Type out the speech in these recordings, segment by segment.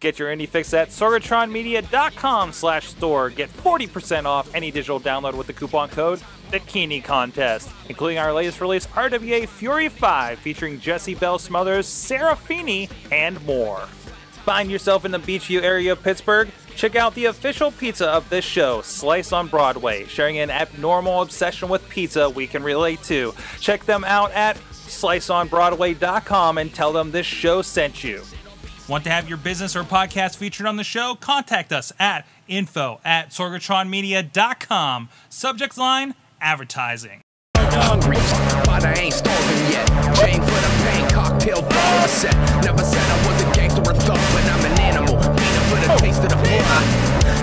Get your indie fix at sorgatronmedia.com/store. Get 40% off any digital download with the coupon code Bikini Contest, including our latest release, RWA Fury 5, featuring Jesse Bell Smothers, Serafini, and more. Find yourself in the Beachview area of Pittsburgh? Check out the official pizza of this show, Slice on Broadway, sharing an abnormal obsession with pizza we can relate to. Check them out at sliceonbroadway.com and tell them this show sent you. Want to have your business or podcast featured on the show? Contact us at info@sorgatronmedia.com. Subject line, advertising. Hungry, but I ain't starving yet. Chain for the pain, cocktail bar set. Never said I was a gangster or thug, but I'm an animal. Beating for the taste of the fly.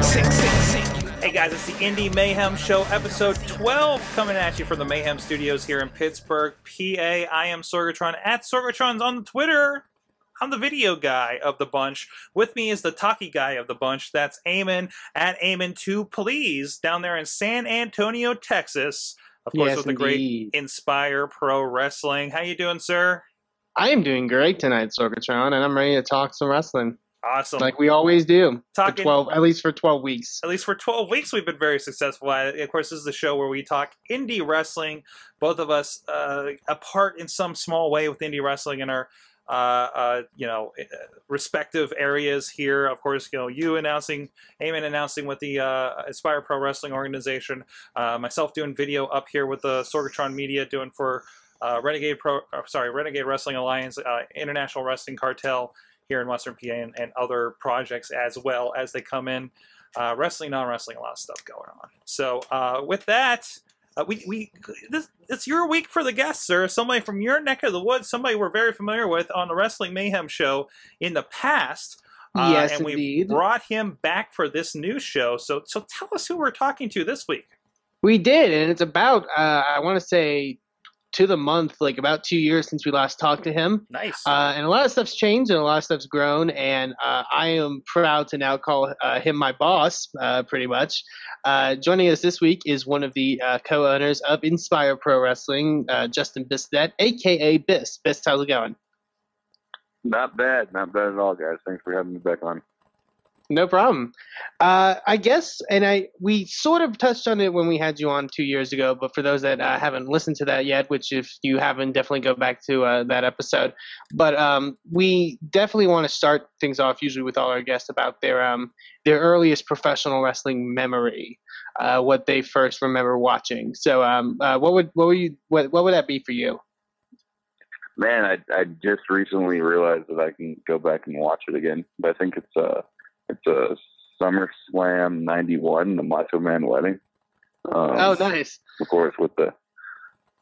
Sick, sick, sick. Hey guys, it's the Indie Mayhem Show, episode 12, coming at you from the Mayhem Studios here in Pittsburgh, PA. I am Sorgatron, at Sorgatron's on the Twitter. I'm the video guy of the bunch. With me is the talkie guy of the bunch. That's Eamon, at Eamon2Please, down there in San Antonio, Texas. Of course, yes, with indeed. The great Inspire Pro Wrestling. How you doing, sir? I am doing great tonight, Sorgatron, and I'm ready to talk some wrestling. Awesome. Like we always do. Talking, at least for 12 weeks. At least for 12 weeks we've been very successful. Of course, this is the show where we talk indie wrestling, both of us apart in some small way with indie wrestling in our respective areas here. Of course, you know, you announcing, Eamon announcing with the Inspire Pro Wrestling organization, myself doing video up here with the Sorgatron Media, doing for Renegade Wrestling Alliance, International Wrestling Cartel here in Western PA, and other projects as well as they come in. Wrestling, non-wrestling, a lot of stuff going on. So with that, it's your week for the guests, sir. Somebody from your neck of the woods, somebody we're very familiar with on the Wrestling Mayhem show in the past. Yes, and indeed. We brought him back for this new show. So tell us who we're talking to this week. We did, and it's about, I want to say, to the month, like about 2 years since we last talked to him. Nice. And a lot of stuff's changed and a lot of stuff's grown, and I am proud to now call him my boss, pretty much. Joining us this week is one of the co-owners of Inspire Pro Wrestling, Justin Bissett, a.k.a. Biss. Biss, how's it going? Not bad. Not bad at all, guys. Thanks for having me back on. No problem. I guess, and we sort of touched on it when we had you on 2 years ago, but for those that haven't listened to that yet, which if you haven't, definitely go back to that episode. But we definitely want to start things off usually with all our guests about their earliest professional wrestling memory, what they first remember watching. So what would that be for you? Man, I just recently realized that I can go back and watch it again, but I think it's a SummerSlam 91, the Macho Man wedding. Oh, nice. Of course, with the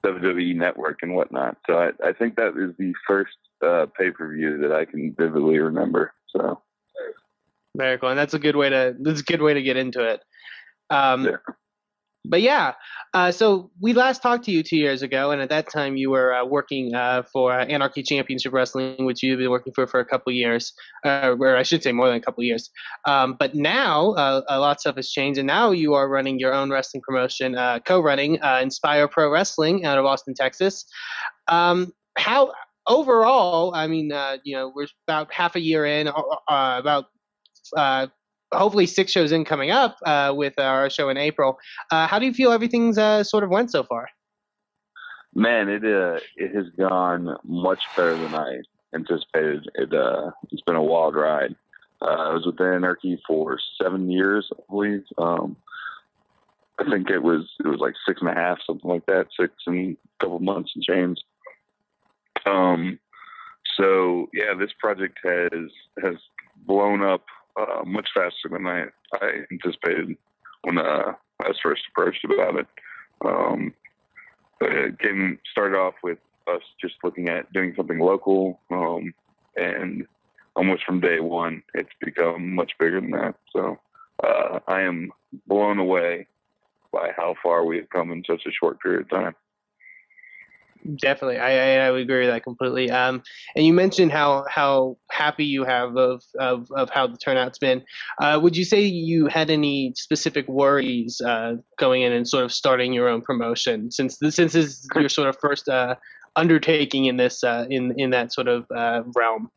WWE Network and whatnot. So I think that is the first pay-per-view that I can vividly remember. So very cool. And that's a good way to get into it. Yeah. But yeah, so we last talked to you 2 years ago, and at that time you were working for Anarchy Championship Wrestling, which you've been working for a couple of years, or I should say more than a couple of years. But now a lot of stuff has changed, and now you are running your own wrestling promotion, co-running Inspire Pro Wrestling out of Austin, Texas. How overall? I mean, we're about half a year in, hopefully 6 shows in coming up with our show in April. How do you feel everything's sort of went so far? Man, it has gone much better than I anticipated. It's been a wild ride. I was with Anarchy for 7 years, I believe. I think it was like 6 and a half, something like that, 6 and a couple months and change. So yeah, this project has blown up much faster than I anticipated when I was first approached about it. It started off with us just looking at doing something local, and almost from day one, it's become much bigger than that. So I am blown away by how far we've come in such a short period of time. Definitely. I would agree with that completely. And you mentioned how happy you have of how the turnout's been. Would you say you had any specific worries going in and sort of starting your own promotion, since this is your sort of first undertaking in this in that sort of realm?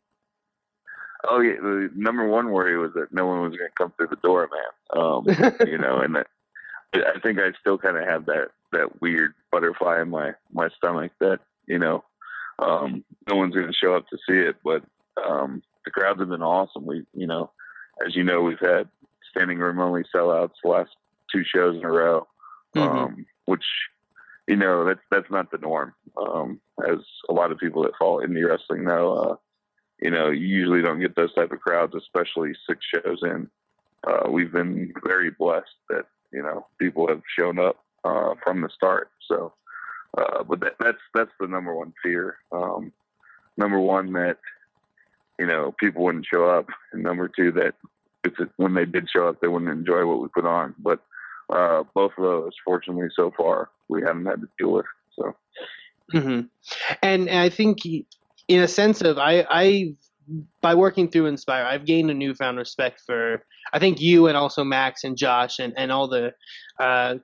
Oh yeah, the number one worry was that no one was going to come through the door, man. You know, and that, I think I still kind of have that weird butterfly in my stomach that, you know, no one's going to show up to see it. But the crowds have been awesome. We, you know, as you know, we've had standing room only sellouts the last two shows in a row, which, you know, that's not the norm. As a lot of people that follow indie wrestling know, you know, you usually don't get those type of crowds, especially six shows in. We've been very blessed that, you know, people have shown up from the start. So, but that's the number one fear. Number one, that, you know, people wouldn't show up. And number two, that when they did show up, they wouldn't enjoy what we put on. But both of those, fortunately, so far, we haven't had to deal with. So, and I think, in a sense of, I by working through Inspire, I've gained a newfound respect for, I think, you and also Max and Josh and all the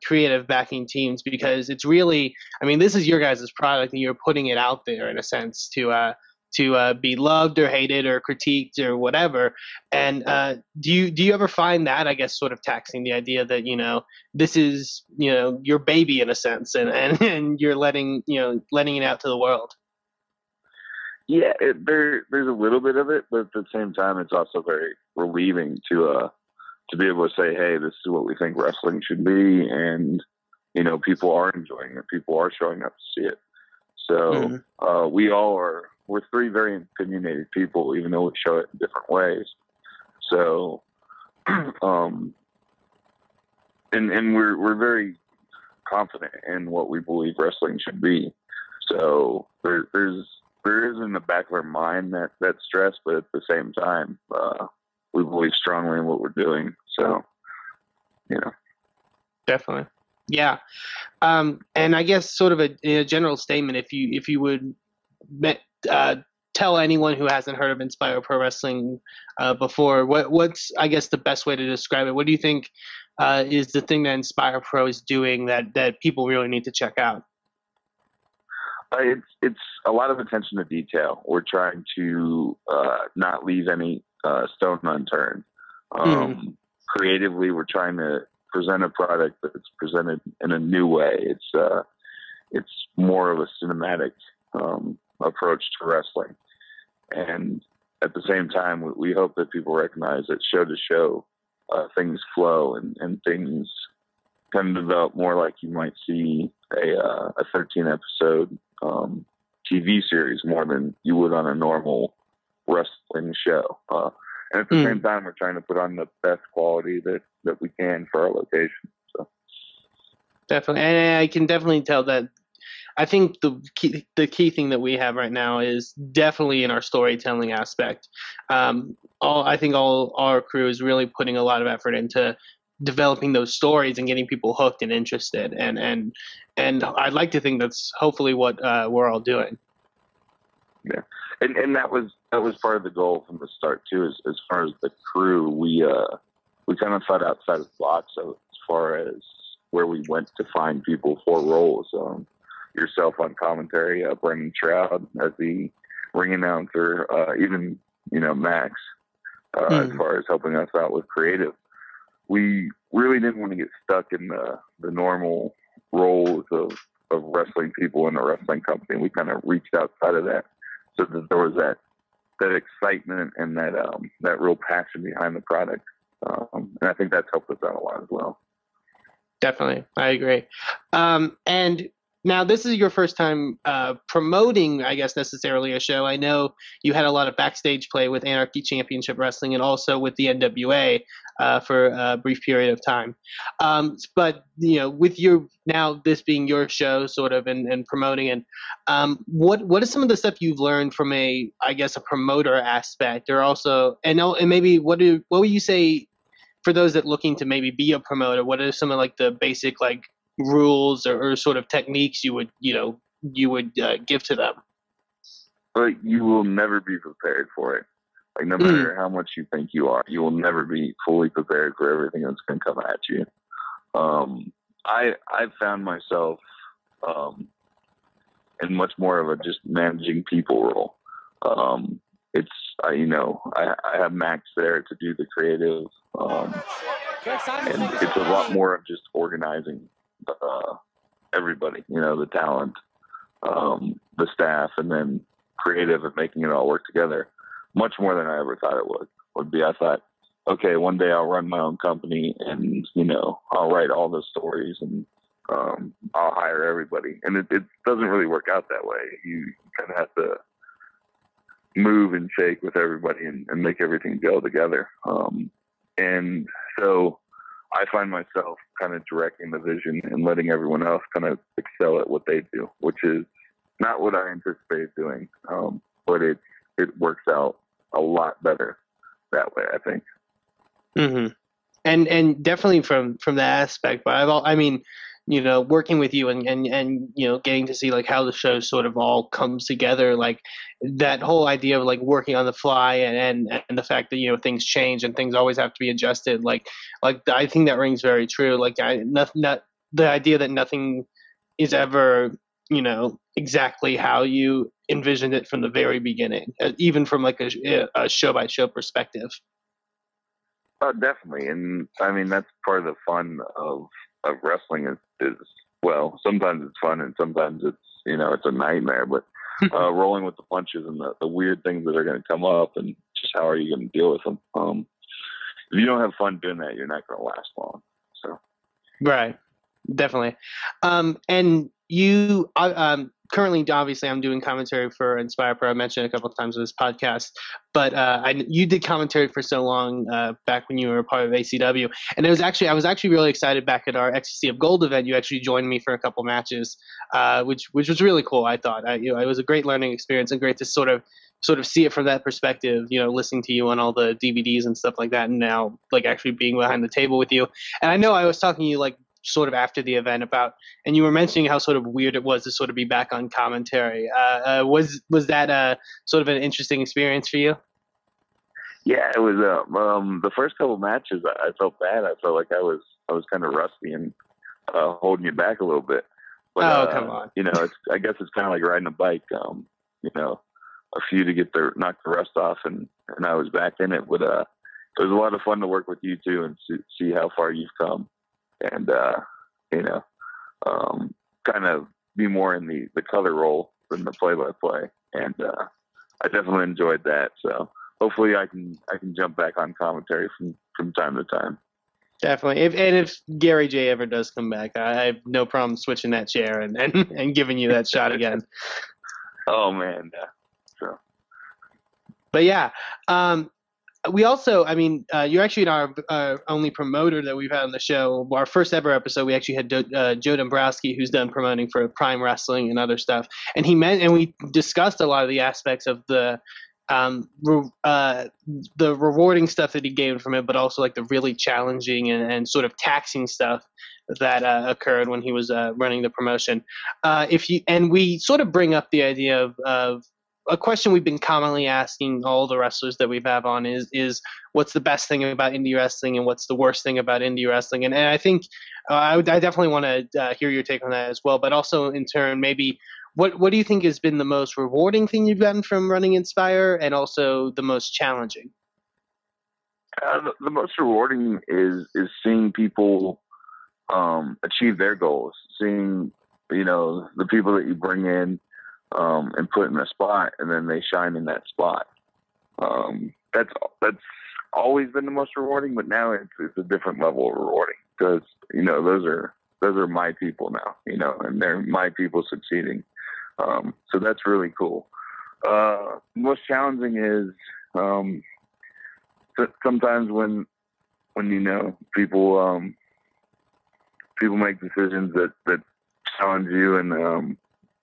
creative backing teams, because it's really, I mean, this is your guys' product and you're putting it out there in a sense to be loved or hated or critiqued or whatever. And do you ever find that, I guess, sort of taxing, the idea that, you know, this is, you know, your baby in a sense, and you're letting it out to the world? Yeah, there's a little bit of it, but at the same time, it's also very relieving to be able to say, hey, this is what we think wrestling should be, and, you know, people are enjoying it, people are showing up to see it. So we're three very opinionated people, even though we show it in different ways. So, and we're very confident in what we believe wrestling should be. So there is in the back of our mind that stress, but at the same time, we believe strongly in what we're doing. So, you know. Definitely. Yeah. And I guess sort of a general statement, if you would tell anyone who hasn't heard of Inspire Pro Wrestling before, what's, I guess, the best way to describe it? What do you think is the thing that Inspire Pro is doing that people really need to check out? It's a lot of attention to detail. We're trying to not leave any stone unturned. Creatively, we're trying to present a product that's presented in a new way. It's more of a cinematic approach to wrestling. And at the same time, we hope that people recognize that show to show, things flow and things kind of develop more like you might see a 13-episode TV series more than you would on a normal wrestling show. And at the same time, we're trying to put on the best quality that we can for our location. So. Definitely. And I can definitely tell that. I think the key thing that we have right now is definitely in our storytelling aspect. I think all our crew is really putting a lot of effort into developing those stories and getting people hooked and interested. And I'd like to think that's hopefully what we're all doing. Yeah. And that was part of the goal from the start too, as far as the crew, we kind of thought outside of the box. So as far as where we went to find people for roles, yourself on commentary, Brendan Shroud as the ring announcer, even, you know, Max, as far as helping us out with creative. We really didn't want to get stuck in the normal roles of wrestling people in a wrestling company. We kind of reached outside of that, so that there was that excitement and that real passion behind the product. And I think that's helped us out a lot as well. Definitely. I agree. And now this is your first time promoting, I guess, necessarily a show. I know you had a lot of backstage play with Anarchy Championship Wrestling and also with the NWA for a brief period of time. But, you know, with your, now this being your show sort of and promoting it, what is some of the stuff you've learned from a promoter aspect, or also, and maybe what would you say for those that looking to maybe be a promoter? What are some of like the basic rules or sort of techniques you would give to them? But you will never be prepared for it. Like, no matter how much you think you are, you will never be fully prepared for everything that's going to come at you. I've found myself in much more of a just managing people role. it's, you know, I have Max there to do the creative, and it's a lot more of just organizing everybody, you know, the talent, the staff, and then creative and making it all work together much more than I ever thought it would be. I thought, okay, one day I'll run my own company and, you know, I'll write all the stories and I'll hire everybody. And it doesn't really work out that way. You kind of have to move and shake with everybody and make everything go together. And so I find myself kind of directing the vision and letting everyone else kind of excel at what they do, which is not what I anticipated doing. But it works out a lot better that way, I think. Mm-hmm. And definitely from that aspect, but I mean, you know, working with you and, you know, getting to see like how the show sort of all comes together, like that whole idea of like working on the fly and the fact that, you know, things change and things always have to be adjusted. Like I think that rings very true. Like the idea that nothing is ever, you know, exactly how you envisioned it from the very beginning, even from like a show by show perspective. Oh, definitely. And I mean, that's part of the fun of wrestling is, well, sometimes it's fun and sometimes it's, you know, it's a nightmare, but rolling with the punches and the weird things that are going to come up and just how are you going to deal with them. If you don't have fun doing that, you're not going to last long. So, right. Definitely. And you, currently, obviously, I'm doing commentary for Inspire Pro. I mentioned a couple of times on this podcast, but you did commentary for so long back when you were a part of ACW, and I was actually really excited back at our Ecstasy of Gold event. You actually joined me for a couple matches, which was really cool. I thought you know, it was a great learning experience and great to sort of see it from that perspective. You know, listening to you on all the DVDs and stuff like that, and now like actually being behind the table with you. And I know I was talking to you like, sort of after the event about, and you were mentioning how sort of weird it was to sort of be back on commentary. Was that sort of an interesting experience for you? Yeah, it was. The first couple matches, I felt bad. I felt like I was kind of rusty and holding you back a little bit. But, come on! You know, I guess it's kind of like riding a bike. You know, a few to get knock the rust off, and I was back in it. But it was a lot of fun to work with you too and see how far you've come. And, you know, kind of be more in the color role than the play-by-play. And I definitely enjoyed that. So hopefully I can jump back on commentary from time to time. Definitely. If Gary J ever does come back, I have no problem switching that chair and giving you that shot again. Oh, man. So. But, yeah. We also, I mean, you're actually our only promoter that we've had on the show. Our first ever episode, we actually had Joe Dombrowski, who's done promoting for Prime Wrestling and other stuff. And we discussed a lot of the aspects of the rewarding stuff that he gained from it, but also like the really challenging and sort of taxing stuff that occurred when he was running the promotion. We sort of bring up the idea of a question we've been commonly asking all the wrestlers that we've had on is what's the best thing about indie wrestling and what's the worst thing about indie wrestling? And I think I definitely want to hear your take on that as well, but also in turn, maybe what do you think has been the most rewarding thing you've gotten from running Inspire and also the most challenging? The most rewarding is seeing people achieve their goals, seeing, you know, the people that you bring in, and put in a spot and then they shine in that spot. That's always been the most rewarding, but now it's a different level of rewarding because, you know, those are my people now, you know, and they're my people succeeding. So that's really cool. Most challenging is, sometimes when, you know, people make decisions that challenge you and,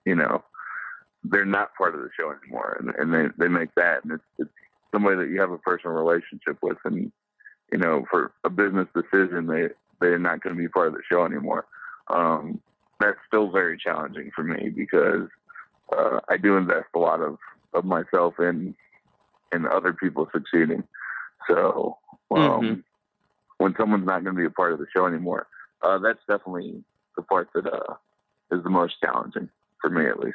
you know, they're not part of the show anymore. And they make that, and it's somebody that you have a personal relationship with, and, you know, for a business decision, they're not going to be part of the show anymore. That's still very challenging for me because, I do invest a lot of myself in other people succeeding. So, when someone's not going to be a part of the show anymore, that's definitely the part that, is the most challenging for me, at least.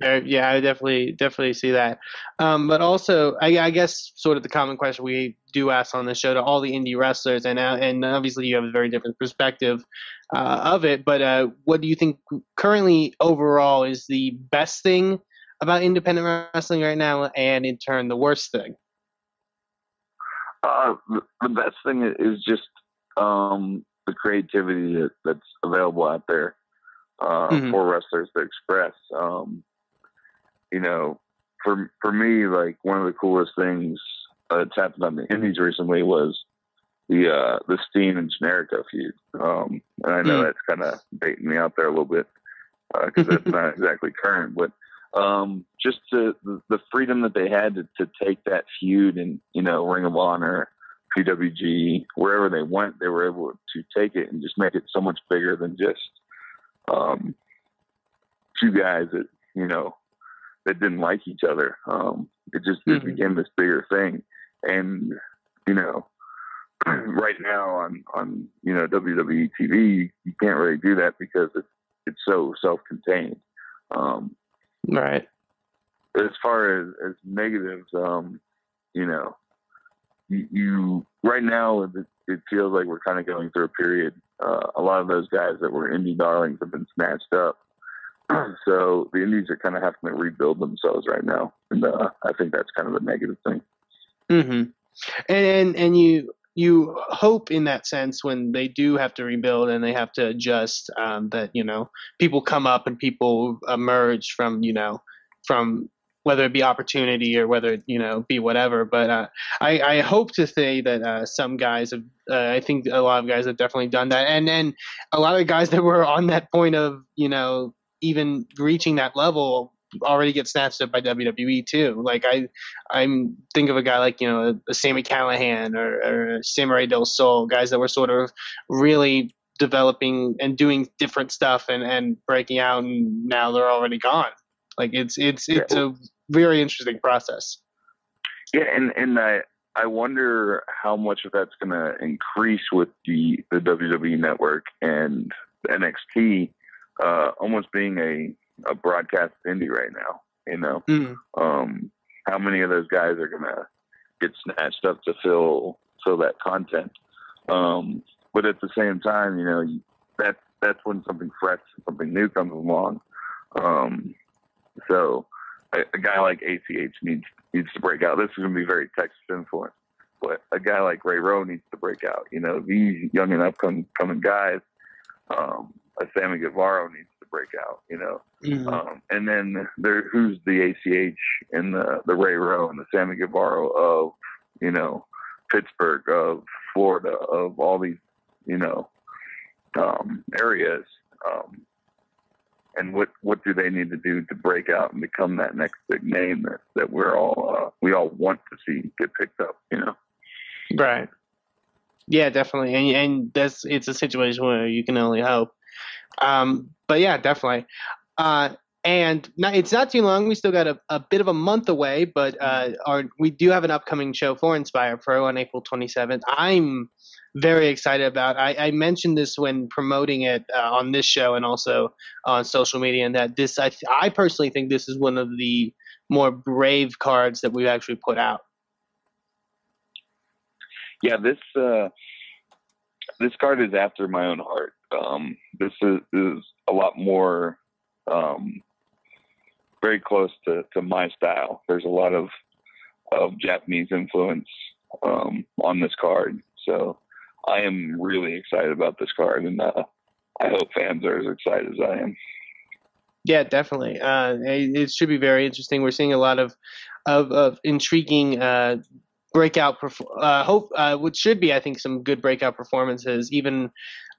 Yeah, I definitely see that. But also, I guess sort of the common question we do ask on the show to all the indie wrestlers, and obviously you have a very different perspective of it, but what do you think currently overall is the best thing about independent wrestling right now, and in turn the worst thing? The best thing is just the creativity that's available out there for wrestlers to express. You know, for me, like, one of the coolest things that's happened on the indies recently was the Steen and Generico feud. And I know that's kind of baiting me out there a little bit because that's not exactly current, but just the freedom that they had to take that feud and, you know, Ring of Honor, PWG, wherever they went, they were able to take it and just make it so much bigger than just two guys that, you know, that didn't like each other. It just became this bigger thing. And, you know, right now on you know, WWE TV, you can't really do that because it's so self-contained. Right. As far as negatives, you know, you right now, it feels like we're kind of going through a period. A lot of those guys that were indie darlings have been snatched up. So the indies are kind of having to rebuild themselves right now, and I think that's kind of a negative thing. And you hope in that sense when they do have to rebuild and they have to adjust that, you know, people come up and people emerge from, you know, from whether it be opportunity or whether it, you know, be whatever. But I hope to say that some guys have, I think a lot of guys have definitely done that. And then a lot of guys that were on that point of, you know, even reaching that level already get snatched up by WWE too. Like I'm think of a guy like, you know, a Sammy Callahan or Samurai Del Sol, guys that were sort of really developing and doing different stuff and breaking out, and now they're already gone. Like it's a very interesting process. Yeah, and I wonder how much of that's going to increase with the WWE Network and NXT almost being a broadcast indie right now, you know. How many of those guys are gonna get snatched up to fill that content? But at the same time, you know, that's when something fresh, something new comes along. So a guy like ACH needs to break out. This is gonna be very Texas influence, but a guy like Ray Rowe needs to break out. You know, these young and upcoming guys. A Sammy Guevara needs to break out, you know. And then who's the ACH and the Ray Rowe and the Sammy Guevara of, you know, Pittsburgh, of Florida, of all these, you know, areas. And what do they need to do to break out and become that next big name that we all want to see get picked up, you know? Right. Yeah, definitely. And it's a situation where you can only hope. But yeah, definitely. And it's not too long. We still got a bit of a month away, but we do have an upcoming show for Inspire Pro on April 27th. I'm very excited about. I mentioned this when promoting it on this show and also on social media, and that this I personally think this is one of the more brave cards that we've actually put out. Yeah, this card is after my own heart. This is a lot more very close to my style. There's a lot of Japanese influence on this card, so I am really excited about this card, and I hope fans are as excited as I am. Yeah, definitely. It should be very interesting. We're seeing a lot of intriguing breakout which should be, I think, some good breakout performances. Even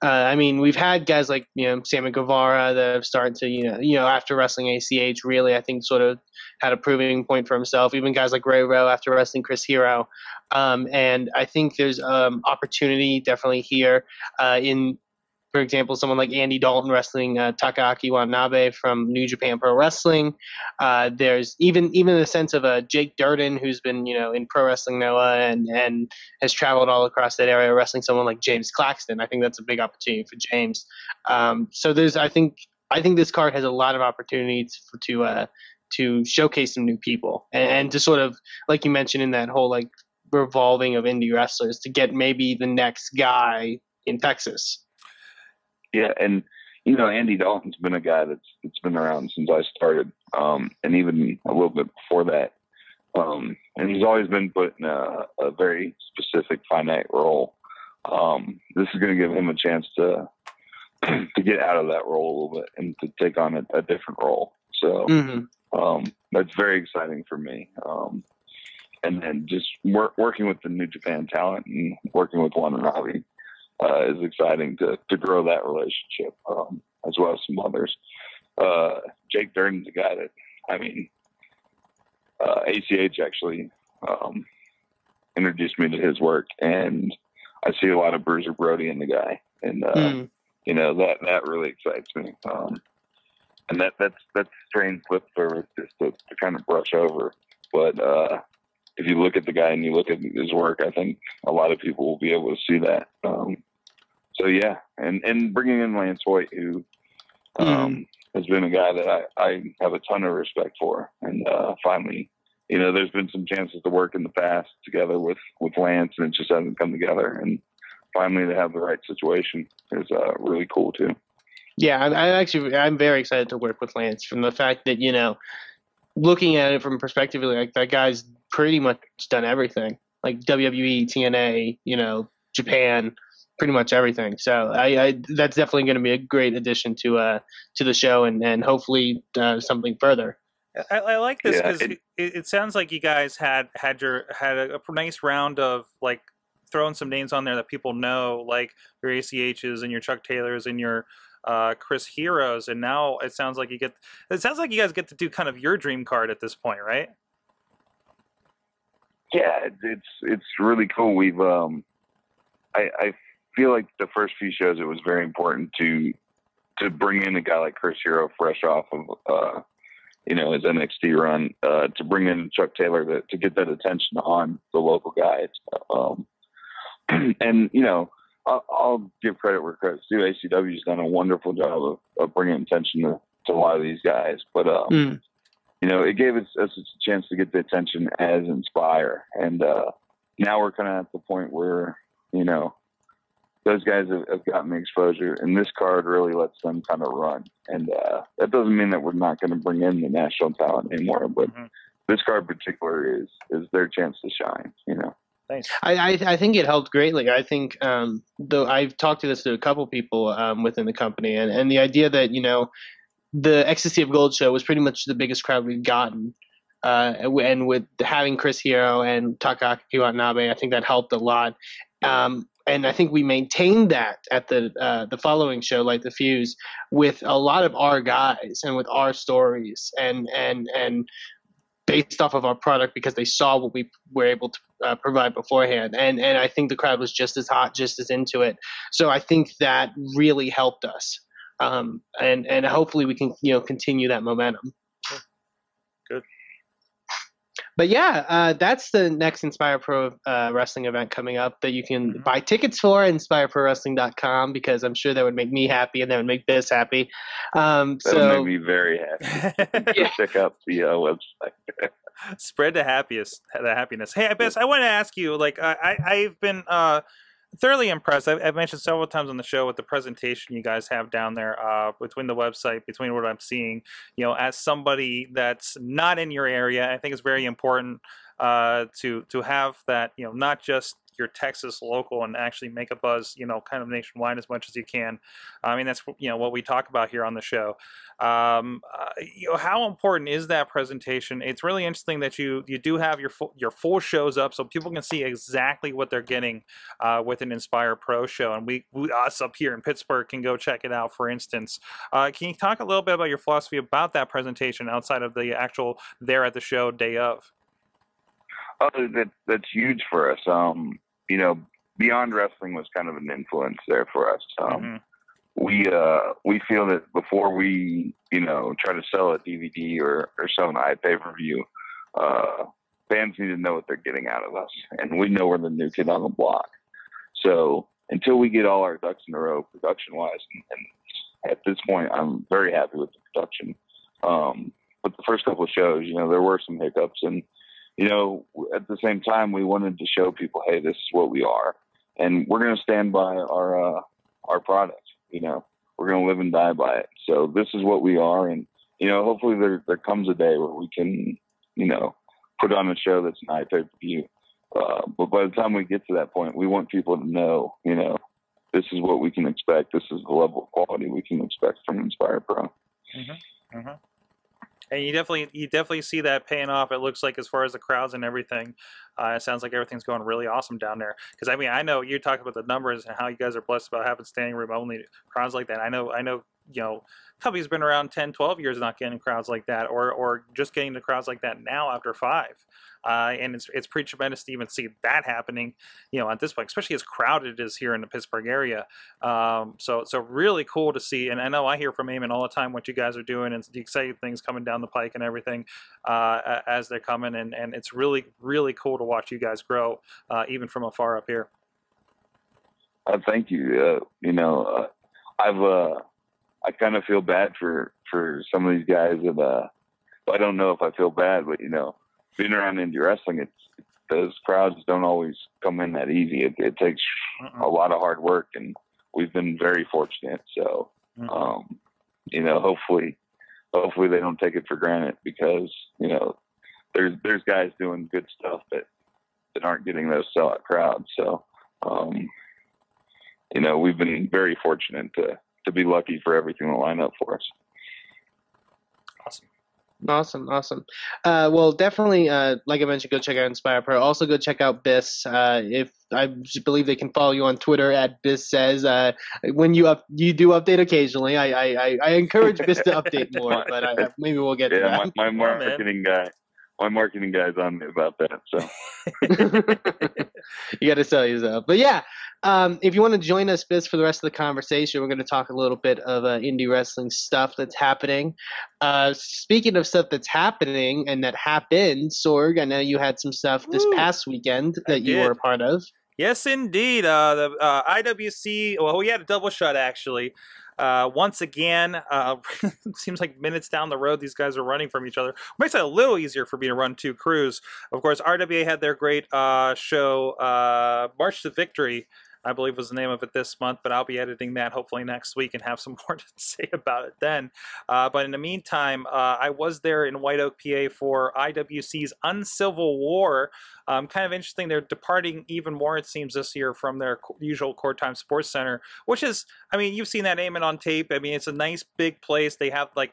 I mean, we've had guys like, you know, Sammy Guevara that have started to, you know, after wrestling ACH, really, I think, sort of had a proving point for himself. Even guys like Ray Rowe after wrestling Chris Hero. And I think there's opportunity definitely here for example, someone like Andy Dalton wrestling Takaaki Watanabe from New Japan Pro Wrestling. There's even the sense of Jake Durden, who's been, you know, in Pro Wrestling Noah and has traveled all across that area, wrestling someone like James Claxton. I think that's a big opportunity for James. So there's, I think, I think this card has a lot of opportunities for, to showcase some new people and to sort of, like you mentioned in that whole like revolving of indie wrestlers, to get maybe the next guy in Texas. Yeah. And, you know, Andy Dalton's been a guy that's been around since I started. And even a little bit before that. And he's always been put in a very specific finite role. This is going to give him a chance to get out of that role a little bit and to take on a different role. So, that's very exciting for me. And then just working with the New Japan talent and working with Watanabe is exciting to grow that relationship, as well as some others. Jake Durden's a guy that, I mean, ACH actually introduced me to his work, and I see a lot of Bruiser Brody in the guy, and you know, that really excites me. And that's a strange lip service just to kind of brush over, but if you look at the guy and you look at his work, I think a lot of people will be able to see that. So yeah, and bringing in Lance Hoyt, who has been a guy that I have a ton of respect for. And finally, you know, there's been some chances to work in the past together with Lance, and it just hasn't come together. And finally, to have the right situation is really cool too. Yeah, I'm very excited to work with Lance, from the fact that, you know, looking at it from perspective, like that guy's pretty much done everything, like WWE, TNA, you know, Japan, pretty much everything. So that's definitely going to be a great addition to the show, and hopefully something further. I like this because it sounds like you guys had a nice round of like throwing some names on there that people know, like your ACHs and your Chuck Taylors and your Chris Heroes, and now it sounds like you guys get to do kind of your dream card at this point, right? Yeah, it's really cool. We've I feel like the first few shows it was very important to bring in a guy like Chris Hero, fresh off of you know, his NXT run, to bring in Chuck Taylor to get that attention on the local guys. And you know, I'll give credit where credit's due. ACW's done a wonderful job of bringing attention to a lot of these guys, but you know, it gave us a chance to get the attention as Inspire, and now we're kind of at the point where, you know, those guys have gotten the exposure, and this card really lets them kind of run. And that doesn't mean that we're not going to bring in the national talent anymore, but this card in particular is their chance to shine, you know. Thanks. I think it helped greatly. I think though I've talked to this to a couple people within the company, and the idea that, you know, the Ecstasy of Gold show was pretty much the biggest crowd we've gotten. And with having Chris Hero and Takaaki Watanabe, I think that helped a lot. And I think we maintained that at the following show, like the Fuse, with a lot of our guys and with our stories and based off of our product, because they saw what we were able to provide beforehand. And I think the crowd was just as hot, just as into it. So I think that really helped us. And hopefully we can, you know, continue that momentum. Good. But yeah, that's the next Inspire Pro Wrestling event coming up that you can buy tickets for at InspireProWrestling.com, because I'm sure that would make me happy and that would make Biz happy. That would make me very happy. Check out the website. Spread the happiness. Hey, Biz, I want to ask you, like, I've been thoroughly impressed. I've mentioned several times on the show with the presentation you guys have down there, between the website, between what I'm seeing, you know, as somebody that's not in your area, I think it's very important to have that, you know, not just your Texas local, and actually make a buzz, you know, kind of nationwide as much as you can. I mean, that's, you know, what we talk about here on the show. You know, how important is that presentation? It's really interesting that you do have your full shows up, so people can see exactly what they're getting with an Inspire Pro show, and we us up here in Pittsburgh can go check it out, for instance. Can you talk a little bit about your philosophy about that presentation outside of the actual there at the show day of? Oh, that's huge for us. You know, Beyond Wrestling was kind of an influence there for us. We feel that before we, you know, try to sell a DVD or sell an iPay-per-view, fans need to know what they're getting out of us, and we know we're the new kid on the block. So until we get all our ducks in a row production-wise and at this point, I'm very happy with the production. But the first couple of shows, you know, there were some hiccups. And, you know, at the same time, we wanted to show people, hey, this is what we are. And we're going to stand by our product, you know. We're going to live and die by it. So this is what we are. And, you know, hopefully there comes a day where we can, you know, put on a show that's an IPW. But by the time we get to that point, we want people to know, you know, this is what we can expect. This is the level of quality we can expect from Inspire Pro. Mm-hmm. Mm-hmm. And you definitely see that paying off. It looks like, as far as the crowds and everything, it sounds like everything's going really awesome down there. Because I mean, I know you talk about the numbers and how you guys are blessed about having standing room only crowds like that. I know, you know, company's been around 10, 12 years not getting crowds like that, or just getting the crowds like that now after 5. And it's pretty tremendous to even see that happening, you know, at this point, especially as crowded as here in the Pittsburgh area. So really cool to see. And I know I hear from Eamon all the time what you guys are doing and the exciting things coming down the pike and everything as they're coming. And it's really, really cool to watch you guys grow, even from afar up here. Thank you. You know, I kind of feel bad for some of these guys that, I don't know if I feel bad, but, you know, being around indie wrestling, it's those crowds don't always come in that easy. It takes a lot of hard work, and we've been very fortunate. So, you know, hopefully they don't take it for granted, because, you know, there's guys doing good stuff that aren't getting those sellout crowds. So, you know, we've been very fortunate to be lucky for everything to line up for us. Awesome. Well, definitely, like I mentioned, go check out Inspire Pro. Also, go check out Biss. If I believe they can follow you on Twitter at BissSays. When you do update occasionally. I encourage Biss to update more, but maybe we'll get to that. My marketing guy's on me about that. So you got to sell yourself. But yeah. If you want to join us, Biss, for the rest of the conversation, we're going to talk a little bit of indie wrestling stuff that's happening. Speaking of stuff that's happening and that happened, Sorg, I know you had some stuff this past weekend that you were a part of. Yes, indeed. The IWC, well, we had a double shot, actually. Once again, seems like minutes down the road, these guys are running from each other. Makes it a little easier for me to run two crews. Of course, RWA had their great show, March to Victory, I believe was the name of it this month, but I'll be editing that hopefully next week and have some more to say about it then. But in the meantime, I was there in White Oak, PA for IWC's Uncivil War. Kind of interesting. They're departing even more, it seems, this year from their usual Core Time Sports Center, which is, I mean, you've seen that Eamon on tape. I mean, it's a nice big place. They have like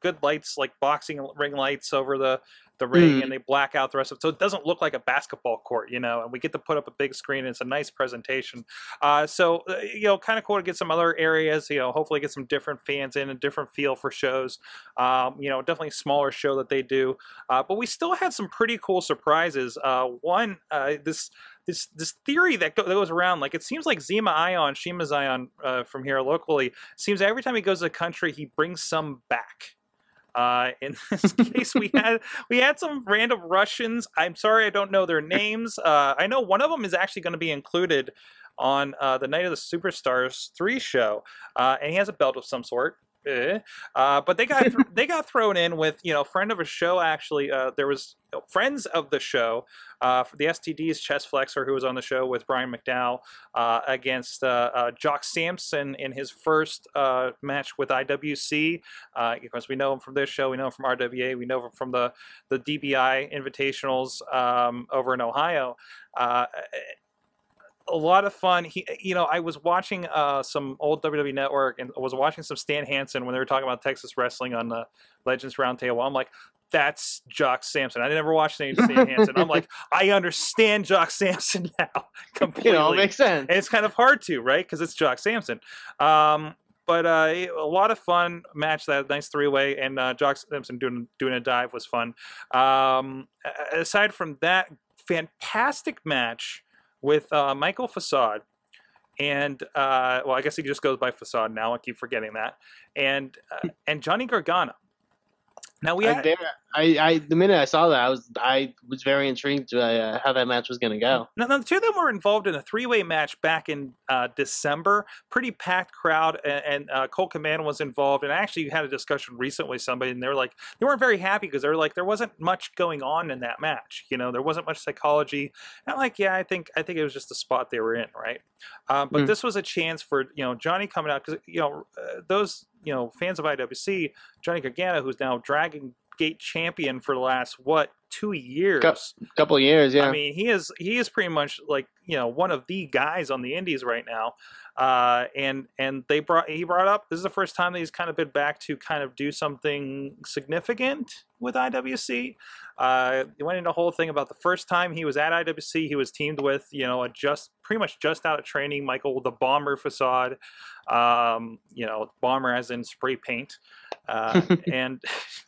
good lights, like boxing ring lights over the ring, and they black out the rest of it, so it doesn't look like a basketball court, you know, and we get to put up a big screen, and it's a nice presentation. So, you know, kind of cool to get some other areas, you know, hopefully get some different fans in, a different feel for shows. You know, definitely a smaller show that they do. But we still had some pretty cool surprises. One, this theory that goes around, like, it seems like Zema Ion, Shima Zion from here locally, seems every time he goes to the country, he brings some back. In this case, we had some random Russians. I'm sorry, I don't know their names. I know one of them is actually going to be included on the Night of the Superstars 3 show, and he has a belt of some sort. But they got thrown in with, you know, friend of a show, actually. There was friends of the show, for the STD's Chest Flexor, who was on the show with Brian McDowell, against Jock Samson in his first match with IWC. Of course, we know him from this show, we know him from RWA, we know him from the DBI Invitationals over in Ohio. A lot of fun. He, you know, I was watching some old WWE Network, and was watching some Stan Hansen when they were talking about Texas wrestling on the Legends Roundtable. I'm like, that's Jock Samson. I never watched any Stan Hansen. I'm like, I understand Jock Samson now completely. It all makes sense. And it's kind of hard to, right? Because it's Jock Samson. But a lot of fun match, that nice three-way, and Jock Samson doing a dive was fun. Aside from that, fantastic match with Michael Facade, and well, I guess he just goes by Facade now. I keep forgetting that, and Johnny Gargano. Now we had the minute I saw that, I was very intrigued by how that match was going to go. Now the two of them were involved in a three-way match back in December. Pretty packed crowd, and Colt Command was involved. And I actually had a discussion recently with somebody, and they were like, they weren't very happy because they were like, there wasn't much going on in that match. You know, there wasn't much psychology. And I'm like, yeah, I think it was just the spot they were in, right? But this was a chance for Johnny coming out because fans of IWC, Johnny Gargano, who's now Dragon Gate champion for the last, what, 2 years? Couple of years, yeah. I mean, he is pretty much like, one of the guys on the indies right now. And he brought up, this is the first time that he's kind of been back to kind of do something significant with IWC. He went into a whole thing about the first time he was at IWC, he was teamed with, pretty much just out of training, Michael the Bomber Facade, Bomber as in spray paint. And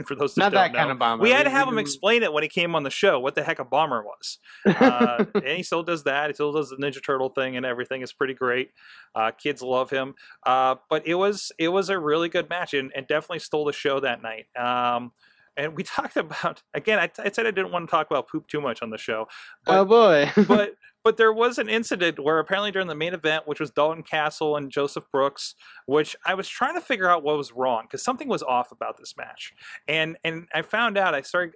for those that don't know, kind of bomber. We had to have him explain it when he came on the show, what the heck a bomber was. And he still does that. He still does the Ninja Turtle thing and everything. It's pretty great. Kids love him. But it was a really good match and definitely stole the show that night. And we talked about, again, I said I didn't want to talk about poop too much on the show. But, oh, boy. but there was an incident where apparently during the main event, which was Dalton Castle and Joseph Brooks, which I was trying to figure out what was wrong because something was off about this match. And I found out, I started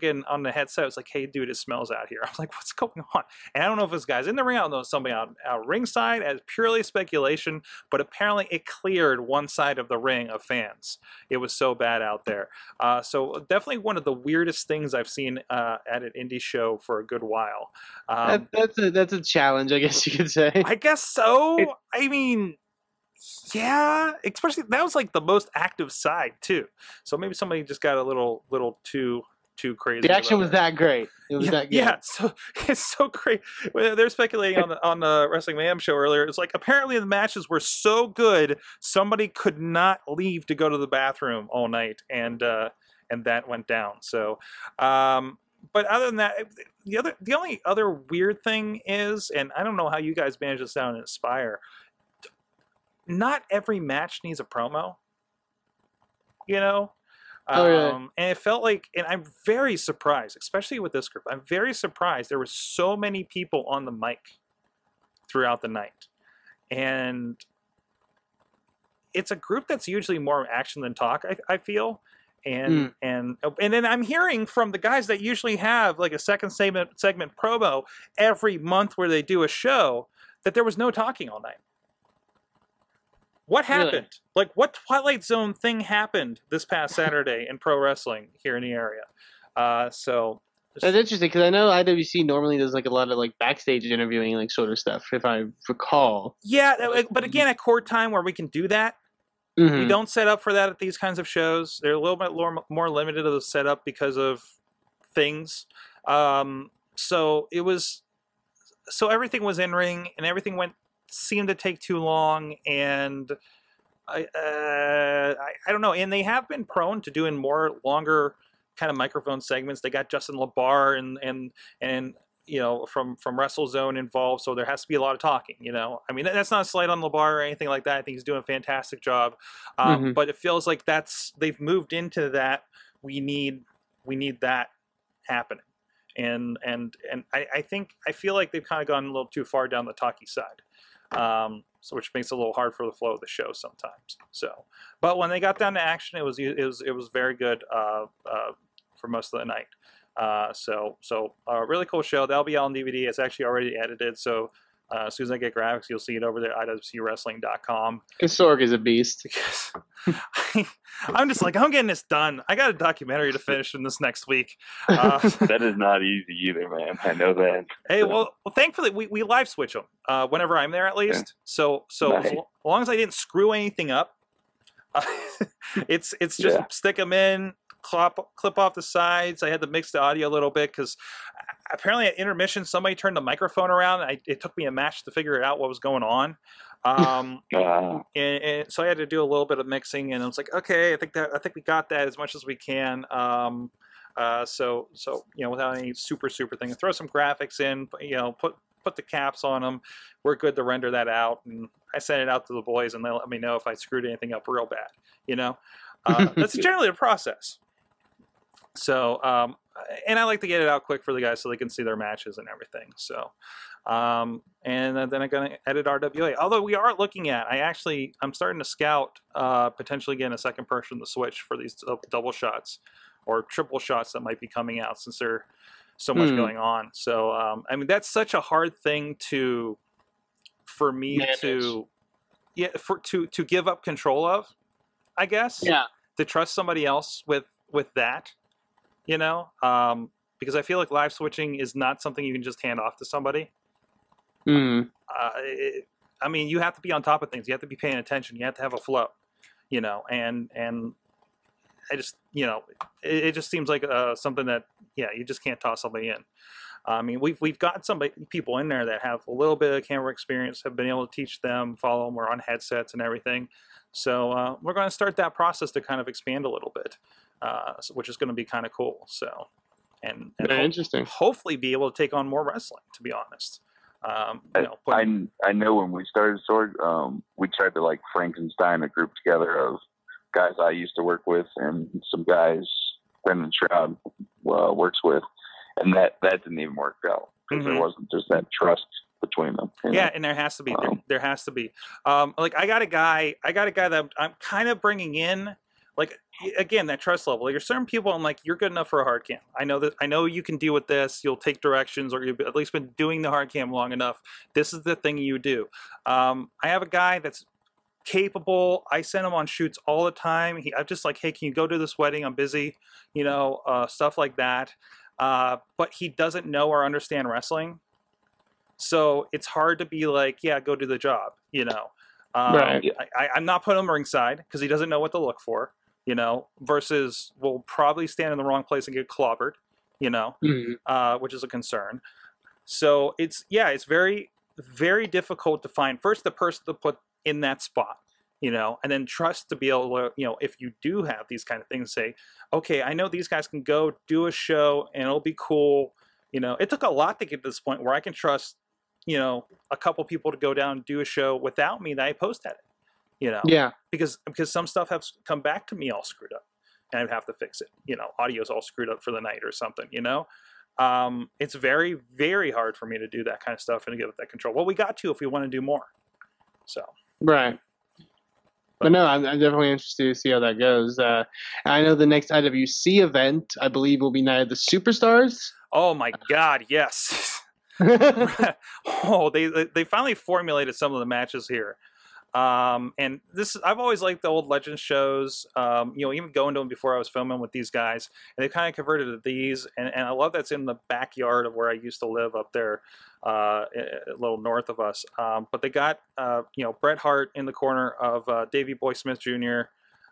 getting on the headset. I was like, hey, dude, it smells out here. I'm like, what's going on? And I don't know if this guy's in the ring. I don't know if somebody out ringside, as purely speculation. But apparently it cleared one side of the ring of fans. It was so bad out there. So definitely one of the weirdest things I've seen at an indie show for a good while. That's a challenge, I guess you could say. I guess so. I mean, yeah, especially that was like the most active side too. So maybe somebody just got a little too crazy. The action was that great. It was that good. Yeah, so it's so great. They're speculating on the Wrestling Mayhem show earlier. It's like apparently the matches were so good, somebody could not leave to go to the bathroom all night, and that went down. So, but other than that. The only other weird thing is, and I don't know how you guys manage this down in Inspire, not every match needs a promo, Oh, yeah. And it felt like, and I'm very surprised, especially with this group, I'm very surprised there were so many people on the mic throughout the night. And it's a group that's usually more action than talk, I feel. And then I'm hearing from the guys that usually have like a second segment promo every month where they do a show that there was no talking all night. What happened? Really? Like what Twilight Zone thing happened this past Saturday in pro wrestling here in the area? So that's interesting because I know IWC normally does like a lot of like backstage interviewing like sort of stuff if I recall. Yeah, but again at court time where we can do that. Mm-hmm. We don't set up for that at these kinds of shows. They're a little bit more limited of the setup because of things. So everything was in ring and everything seemed to take too long. And I don't know. And they have been prone to doing longer kind of microphone segments. They got Justin Labar and from WrestleZone involved, so there has to be a lot of talking, I mean, that's not a slight on Labar or anything like that. I think he's doing a fantastic job. But it feels like they've moved into that. We need that happening. And I feel like they've kind of gone a little too far down the talky side. So which makes it a little hard for the flow of the show sometimes. So, but when they got down to action, it was very good, for most of the night. So really cool show. That'll be out on DVD. It's actually already edited. So as soon as I get graphics, you'll see it over there at IWCWrestling.com. Because Sorg is a beast. I'm just like, I'm getting this done. I got a documentary to finish in this next week. That is not easy either, man. I know that. Hey, well thankfully, we live switch them whenever I'm there, at least. Yeah. So nice. As long as I didn't screw anything up, it's just stick them in. Clip off the sides. I had to mix the audio a little bit because apparently at intermission somebody turned the microphone around. It took me a match to figure out what was going on, and so I had to do a little bit of mixing. And I was like, okay, I think we got that as much as we can. So without any super thing, throw some graphics in. Put the caps on them. We're good to render that out, and I sent it out to the boys, and they let me know if I screwed anything up real bad. That's generally the process. So, and I like to get it out quick for the guys so they can see their matches and everything. So, and then I'm going to edit RWA. Although we are looking at, I'm starting to scout potentially getting a second person to switch for these double shots or triple shots that might be coming out since there's so much going on. So, I mean, that's such a hard thing to, for me manage. To, yeah, for, to give up control of, I guess. Yeah. To trust somebody else with that. You know, because I feel like live switching is not something you can just hand off to somebody. I mean, you have to be on top of things. You have to be paying attention. You have to have a flow, you know, and I just, you know, it just seems like something that, yeah, you just can't toss somebody in. I mean, we've got people in there that have a little bit of camera experience, have been able to teach them, follow them. We're on headsets and everything. So we're going to start that process to kind of expand a little bit. Which is going to be kind of cool. So, and interesting. Hopefully be able to take on more wrestling, to be honest. I know when we started Sorg, we tried to like Frankenstein a group together of guys I used to work with and some guys Brendan Shroud works with, and that didn't even work out because there wasn't just that trust between them. Yeah, know? And there has to be. There has to be. Like I got a guy that I'm kind of bringing in. Like, again, that trust level. There's certain people I'm like, you're good enough for a hard cam. I know that. I know you can deal with this. You'll take directions, or you've at least been doing the hard cam long enough. This is the thing you do. I have a guy that's capable. I send him on shoots all the time. I'm just like, hey, can you go to this wedding? I'm busy, you know, stuff like that. But he doesn't know or understand wrestling. So it's hard to be like, yeah, go do the job, you know. Right. I'm not putting him ringside because he doesn't know what to look for. You know, versus we'll probably stand in the wrong place and get clobbered, you know, which is a concern. So it's, yeah, it's very, very difficult to find first the person to put in that spot, you know, and then trust to be able to, you know, if you do have these kind of things, say, okay, I know these guys can go do a show and it'll be cool. You know, it took a lot to get to this point where I can trust, you know, a couple people to go down and do a show without me that I post at it. You know, yeah, because some stuff has come back to me all screwed up and I'd have to fix it. You know, audio's all screwed up for the night or something, you know, it's very, very hard for me to do that kind of stuff and to get that control. Well, we got to if we want to do more. So, right. But no, I'm definitely interested to see how that goes. I know the next IWC event, I believe, will be Night of the Superstars. Oh, my God. Yes. Oh, they finally formulated some of the matches here. And this is, I've always liked the old Legends shows, you know, even going to them before I was filming with these guys, and they kind of converted to these, and I love that's in the backyard of where I used to live up there, a little north of us. But they got, you know, Bret Hart in the corner of Davey Boy Smith Jr.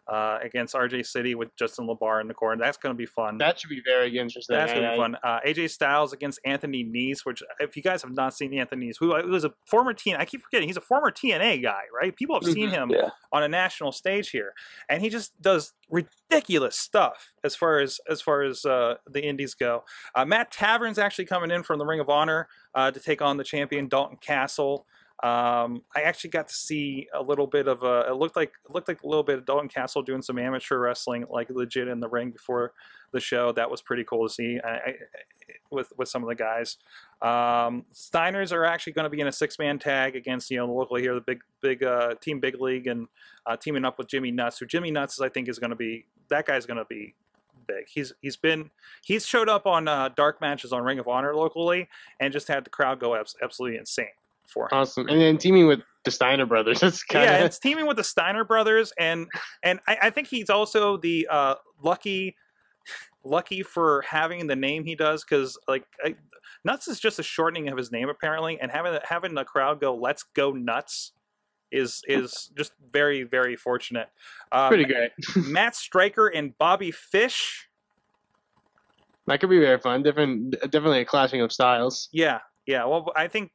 Against RJ City with Justin LeBar in the corner. That's going to be fun. That should be very interesting. That's going to be fun. AJ Styles against Anthony Neese, which if you guys have not seen Anthony Neese, who was a former TNA, I keep forgetting, he's a former TNA guy, right? People have seen him on a national stage here, and he just does ridiculous stuff as far as the indies go. Matt Tavern's actually coming in from the Ring of Honor to take on the champion Dalton Castle. I actually got to see a little bit of it looked like a little bit of Dalton Castle doing some amateur wrestling, like legit in the ring before the show. That was pretty cool to see with some of the guys. Steiners are actually going to be in a six-man tag against, you know, locally here, the big team Big League, and teaming up with Jimmy Nuts, who Jimmy Nuts I think is going to be, that guy's going to be big. He's showed up on dark matches on Ring of Honor locally and just had the crowd go absolutely insane. Awesome. And then teaming with the Steiner brothers. That's kinda... Yeah, it's teaming with the Steiner brothers, and I think he's also the lucky for having the name he does, because like Nuts is just a shortening of his name apparently, and having the crowd go "Let's go nuts" is just very, very fortunate. Pretty great. Matt Stryker and Bobby Fish. That could be very fun. Definitely a clashing of styles. Yeah, yeah. Well, I think.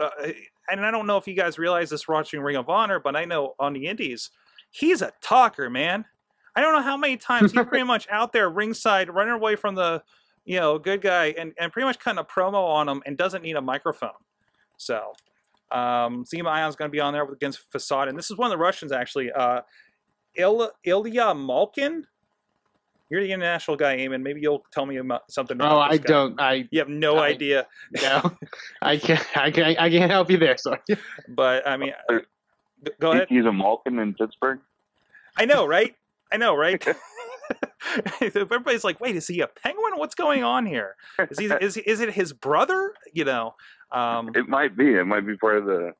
And I don't know if you guys realize this watching Ring of Honor, but I know on the indies, he's a talker, man. I don't know how many times he's pretty much out there ringside, running away from the, you know, good guy, and pretty much cutting a promo on him and doesn't need a microphone. So, Zema Ion's going to be on there against Facade. And this is one of the Russians, actually. Ilya Malkin. You're the international guy, Eamon. Maybe you'll tell me about something. Oh, I don't. You have no idea. No, I can't help you there. Sorry. But I mean, go ahead. He's a Malkin in Pittsburgh. I know, right? I know, right? Everybody's like, wait, is he a penguin? What's going on here? Is he? Is it his brother? You know. It might be. It might be part of the.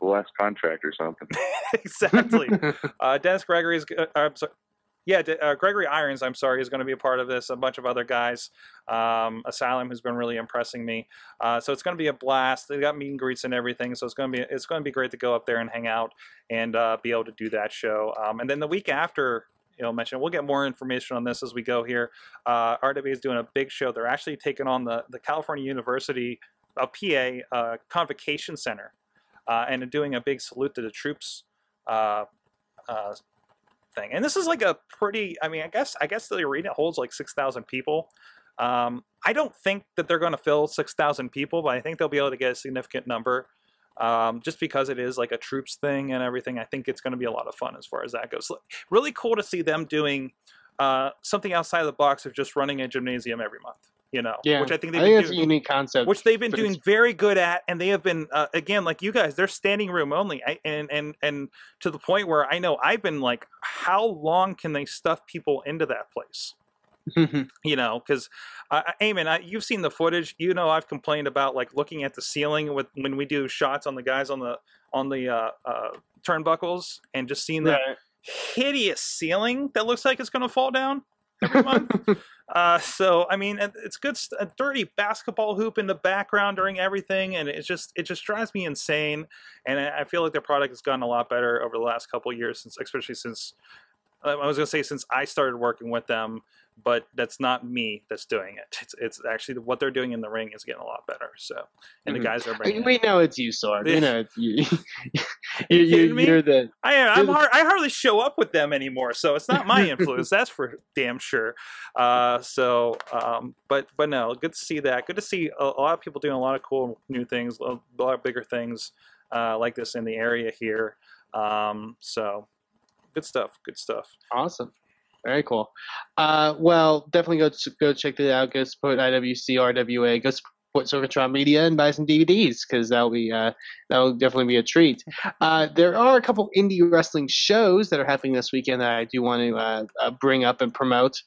The last contract or something. Exactly. Dennis Gregory is I'm sorry. Yeah, Gregory Irons, I'm sorry, is going to be a part of this. A bunch of other guys. Asylum, who's been really impressing me. So it's going to be a blast. They've got meet and greets and everything. So it's going to be great to go up there and hang out and be able to do that show. And then the week after, you know, mention we'll get more information on this as we go here. RWA is doing a big show. They're actually taking on the California University of PA Convocation Center. And doing a big salute to the troops thing. And this is like a pretty, I mean, I guess the arena holds like 6,000 people. I don't think that they're going to fill 6,000 people, but I think they'll be able to get a significant number just because it is like a troops thing and everything. I think it's going to be a lot of fun as far as that goes. So really cool to see them doing something outside of the box of just running a gymnasium every month. You know, yeah. Which I think it's a unique concept, which they've been doing very good at, and they have been again, like you guys, they're standing room only, and to the point where I know I've been like, how long can they stuff people into that place? You know, because Eamon, you've seen the footage. You know, I've complained about like looking at the ceiling with when we do shots on the guys on the turnbuckles, and just seeing that hideous ceiling that looks like it's going to fall down. Every month. So I mean, it's good. A dirty basketball hoop in the background during everything, and it just drives me insane. And I feel like their product has gotten a lot better over the last couple of years, especially since I started working with them. But that's not me that's doing it. It's actually what they're doing in the ring is getting a lot better. So, and the guys are bringing. We know it's you, Sorg. We know it's you. You're the. I hardly show up with them anymore, so it's not my influence. That's for damn sure. But no, good to see that. Good to see a lot of people doing a lot of cool new things, a lot of bigger things like this in the area here. So, good stuff. Good stuff. Awesome. Very cool. Well, definitely go check that out. Go support IWC, RWA. Go support Sorgatron Media and buy some DVDs because that'll definitely be a treat. There are a couple indie wrestling shows that are happening this weekend that I do want to bring up and promote.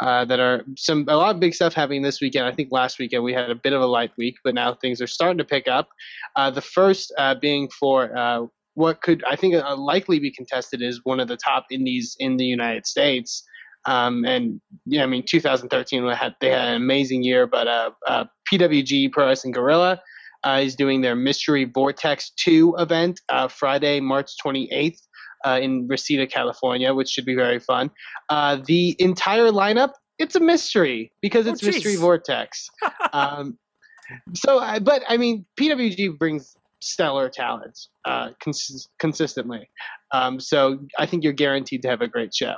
That are a lot of big stuff happening this weekend. I think last weekend we had a bit of a light week, but now things are starting to pick up. The first being for. What could I think likely be contested is one of the top indies in the United States, and yeah, I mean 2013 they had an amazing year. But PWG Pro Wrestling Guerrilla is doing their Mystery Vortex 2 event Friday, March 28th in Reseda, California, which should be very fun. The entire lineup, it's a mystery because it's Mystery Vortex. But I mean PWG brings. Stellar talents consistently. So I think you're guaranteed to have a great show.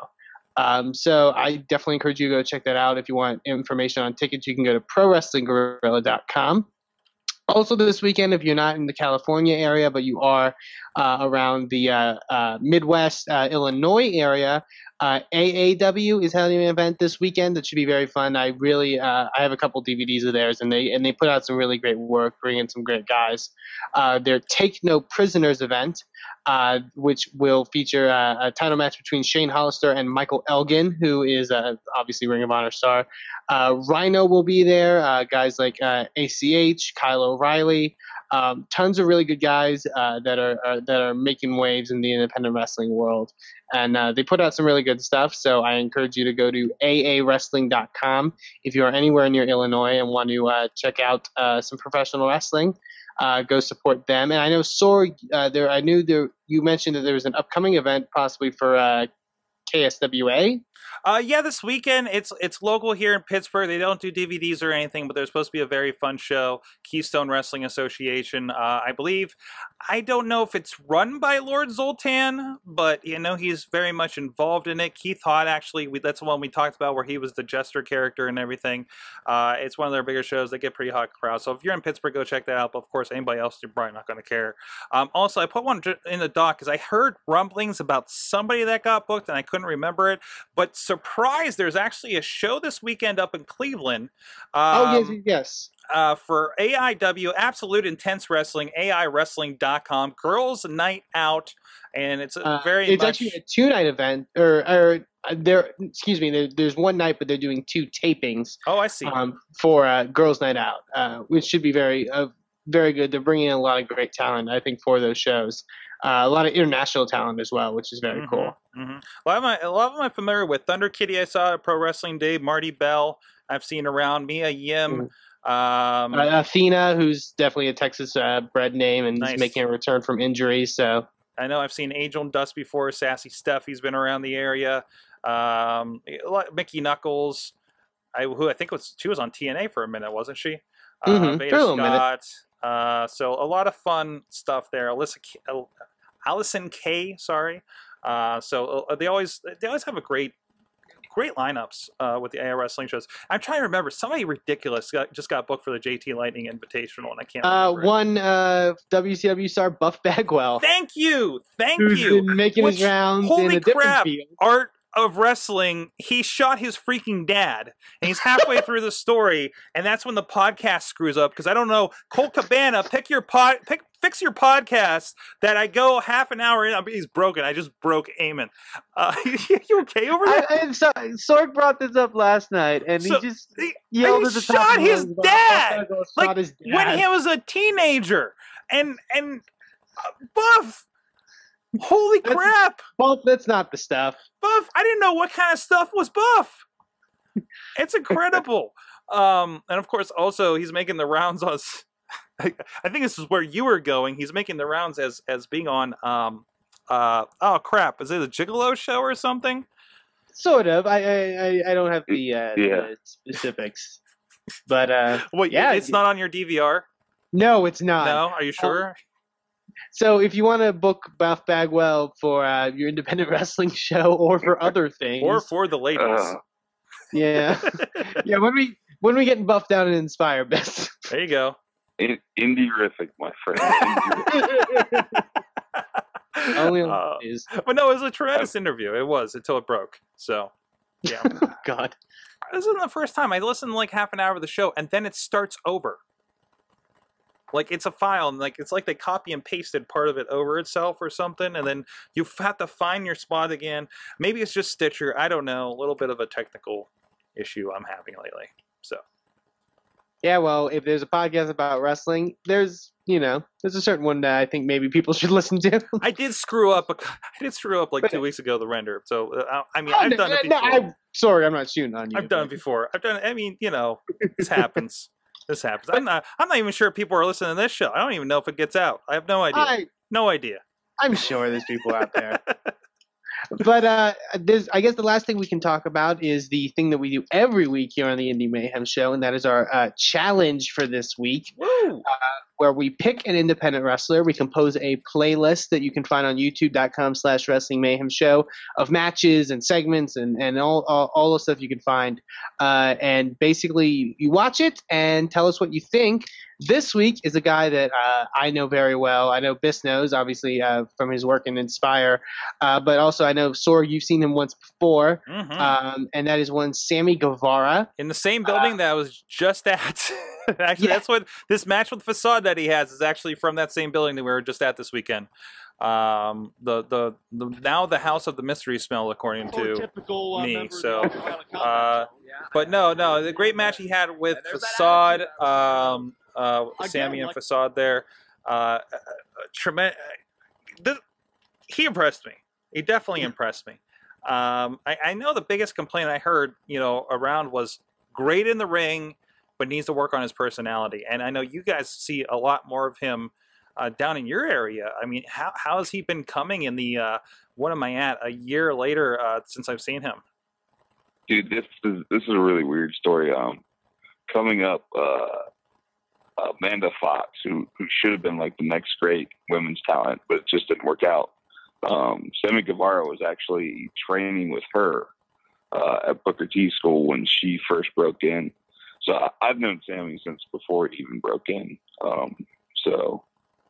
So I definitely encourage you to go check that out. If you want information on tickets, you can go to prowrestlingguerrilla.com. Also this weekend, if you're not in the California area, but you are around the Midwest, Illinois area, AAW is having an event this weekend that should be very fun. I really, I have a couple DVDs of theirs, and they put out some really great work, bring in some great guys. Their Take No Prisoners event, which will feature a title match between Shane Hollister and Michael Elgin, who is obviously Ring of Honor star. Rhino will be there. Guys like ACH, Kyle O'Reilly. Tons of really good guys that are making waves in the independent wrestling world, and they put out some really good stuff. So I encourage you to go to aawrestling.com if you are anywhere near Illinois and want to check out some professional wrestling. Go support them. And I know Sorg, you mentioned that there was an upcoming event possibly for. KSWA? Yeah, this weekend. It's local here in Pittsburgh. They don't do DVDs or anything, but there's supposed to be a very fun show, Keystone Wrestling Association, I believe. I don't know if it's run by Lord Zoltan, but, you know, he's very much involved in it. Keith Hott, actually, that's the one we talked about where he was the jester character and everything. It's one of their bigger shows. They get pretty hot crowds. So if you're in Pittsburgh, go check that out. But, of course, anybody else, you're probably not going to care. Also, I put one in the doc because I heard rumblings about somebody that got booked, and I couldn't couldn't remember it. But surprise, there's actually a show this weekend up in Cleveland. Oh, yes. For AIW, Absolute Intense Wrestling, AIWrestling.com, Girls Night Out. And it's a It's actually a two-night event, or excuse me, there's one night, but they're doing two tapings. Oh, I see. For Girls Night Out, which should be very good. They're bringing in a lot of great talent, I think, for those shows. A lot of international talent as well, which is very cool. A lot of them I'm familiar with. Thunder Kitty, I saw at Pro Wrestling Day. Marty Bell, I've seen around. Mia Yim. Athena, who's definitely a Texas bred name and is making a return from injury. So I know I've seen Angel and Dust before. Sassy Steph, he's been around the area. Mickey Knuckles, who I think was on TNA for a minute, wasn't she? Beta Scott. So a lot of fun stuff there. Allison Kay, sorry. So they always have a great lineups with the AI wrestling shows. I'm trying to remember, somebody ridiculous just got booked for the JT Lightning Invitational, and I can't remember. WCW star Buff Bagwell. Thank you. Been making his rounds. Holy crap! Art of Wrestling. He shot his freaking dad, and he's halfway through the story, and that's when the podcast screws up because I don't know. Cole Cabana, fix your podcast that I go half an hour in. He's broken. I just broke Eamon. You okay over there? Sorg brought this up last night, and so, he shot his dad when he was a teenager, and Buff. Holy crap! Buff, that's not the stuff. Buff, I didn't know what kind of stuff was Buff. It's incredible. And of course, also he's making the rounds on. I think this is where you were going. He's making the rounds as being on. Oh crap! Is it a Gigolo show or something? Sort of. I don't have the specifics, but wait, yeah, it's not on your DVR. No, it's not. No, are you sure? So if you want to book Buff Bagwell for your independent wrestling show or for other things, or for the ladies, yeah. When we getting buffed down and Inspire, best. There you go. Indie-rific, my friend. Indie-rific. But no, it was a tremendous interview. It was until it broke. So, yeah. Oh, God, this isn't the first time I listened to like half an hour of the show, and then it starts over. Like it's a file, and like it's like they copy and pasted part of it over itself or something, and then you have to find your spot again. Maybe it's just Stitcher. I don't know. A little bit of a technical issue I'm having lately. So. Yeah, well, if there's a podcast about wrestling, there's a certain one that I think maybe people should listen to. I did screw up like 2 weeks ago, the render. So I've done it before. Sorry, I'm not shooting on you. I've done it before. I mean, this happens. This happens. I'm not even sure people are listening to this show. I don't even know if it gets out. I have no idea. I'm sure there's people out there. But I guess the last thing we can talk about is the thing that we do every week here on the Indie Mayhem Show, and that is our challenge for this week, where we pick an independent wrestler. We compose a playlist that you can find on youtube.com/wrestlingmayhemshow of matches and segments and all the stuff you can find. And basically, you watch it and tell us what you think. This week is a guy that I know very well. I know Biss knows, obviously, from his work in Inspire. But also I know, Sorg, you've seen him once before. And that is Sammy Guevara. In the same building that I was just at. Actually, that's what this match with Facade that he has is actually from that same building that we were just at this weekend. Now the House of the Mystery Smell, according to me. So, but no, the great match he had with Facade, Sammy and Facade there. Tremendous. He impressed me. He definitely impressed me. I know the biggest complaint I heard, around was great in the ring, but needs to work on his personality. And I know you guys see a lot more of him down in your area. I mean, how has he been coming in the a year later since I've seen him? Dude, this is a really weird story. Coming up, Amanda Fox, who should have been like the next great women's talent, but it just didn't work out. Sammy Guevara was actually training with her at Booker T school when she first broke in. So I've known Sammy since before he even broke in. So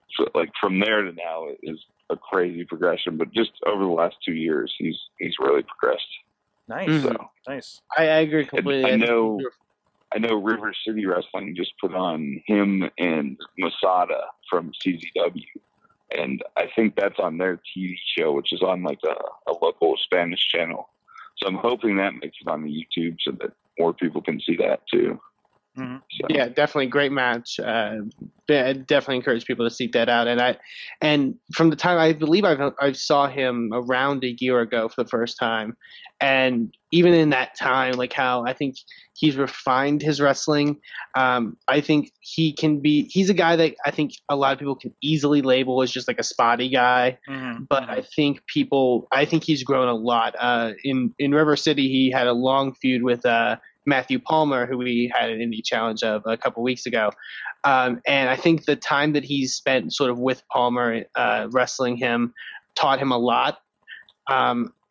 it's like from there to now is a crazy progression, but just over the last 2 years, he's really progressed. Nice. So, nice. I agree completely. I know River City Wrestling just put on him and Masada from CZW. And I think that's on their TV show, which is on like a local Spanish channel. So I'm hoping that makes it on the YouTube so that more people can see that too. Mm-hmm. So. Yeah, definitely great match. I definitely encourage people to seek that out. And from the time I believe I saw him around a year ago for the first time, and even in that time, like how I think he's refined his wrestling. I think he can be. He's a guy that I think a lot of people can easily label as just like a spotty guy, mm-hmm. but I think he's grown a lot. In River City, he had a long feud with Matthew Palmer, who we had an indie challenge of a couple weeks ago. And I think the time that he's spent sort of with Palmer wrestling him taught him a lot.